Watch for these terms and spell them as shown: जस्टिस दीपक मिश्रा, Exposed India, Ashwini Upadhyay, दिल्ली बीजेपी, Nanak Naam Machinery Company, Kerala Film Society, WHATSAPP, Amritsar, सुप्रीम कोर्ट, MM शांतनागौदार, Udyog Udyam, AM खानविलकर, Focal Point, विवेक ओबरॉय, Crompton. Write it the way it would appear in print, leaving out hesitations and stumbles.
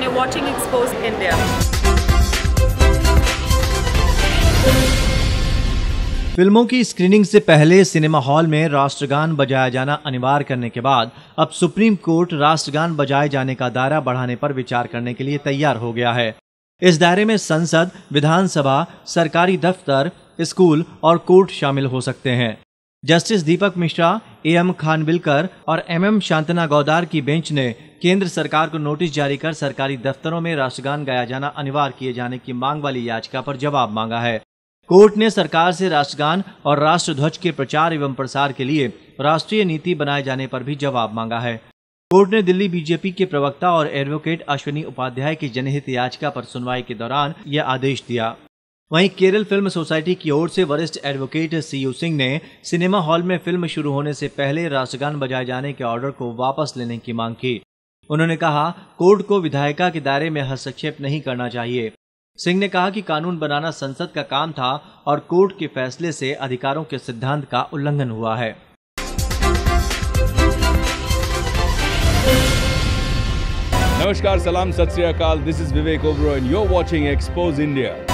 and you're watching Exposed India. फिल्मों की screening से पहले सिनेमा हॉल में राष्ट्रगान बजाया जाना अनिवार्य करने के बाद अब सुप्रीम कोर्ट राष्ट्रगान बजाए जाने का दायरा बढ़ाने पर विचार करने के लिए तैयार हो गया है। इस दायरे में संसद, विधानसभा, सरकारी दफ्तर, स्कूल और कोर्ट शामिल हो सकते हैं। जस्टिस दीपक मिश्रा, AM खानविलकर और MM शांतनागौदार की बेंच ने केंद्र सरकार को नोटिस जारी कर सरकारी दफ्तरों में राष्ट्रगान गाया जाना अनिवार्य किए जाने की मांग वाली याचिका पर जवाब मांगा है। कोर्ट ने सरकार से राष्ट्रगान और राष्ट्रध्वज के प्रचार एवं प्रसार के लिए राष्ट्रीय नीति बनाए जाने पर भी जवाब मांगा है। कोर्ट ने दिल्ली बीजेपी के प्रवक्ता और एडवोकेट अश्विनी उपाध्याय की जनहित याचिका पर सुनवाई के दौरान यह आदेश दिया। वहीं केरल फिल्म सोसाइटी की ओर से वरिष्ठ एडवोकेट C सिंह ने सिनेमा हॉल में फिल्म शुरू होने से पहले राष्ट्रगान बजाए जाने के ऑर्डर को वापस लेने की मांग की। उन्होंने कहा, कोर्ट को विधायिका के दायरे में हस्तक्षेप नहीं करना चाहिए। सिंह ने कहा कि कानून बनाना संसद का काम था और कोर्ट के फैसले से अधिकारों के सिद्धांत का उल्लंघन हुआ है। नमस्कार, सलाम, सत श्री अकाल। This is विवेक ओबरॉय and you are watching expose India.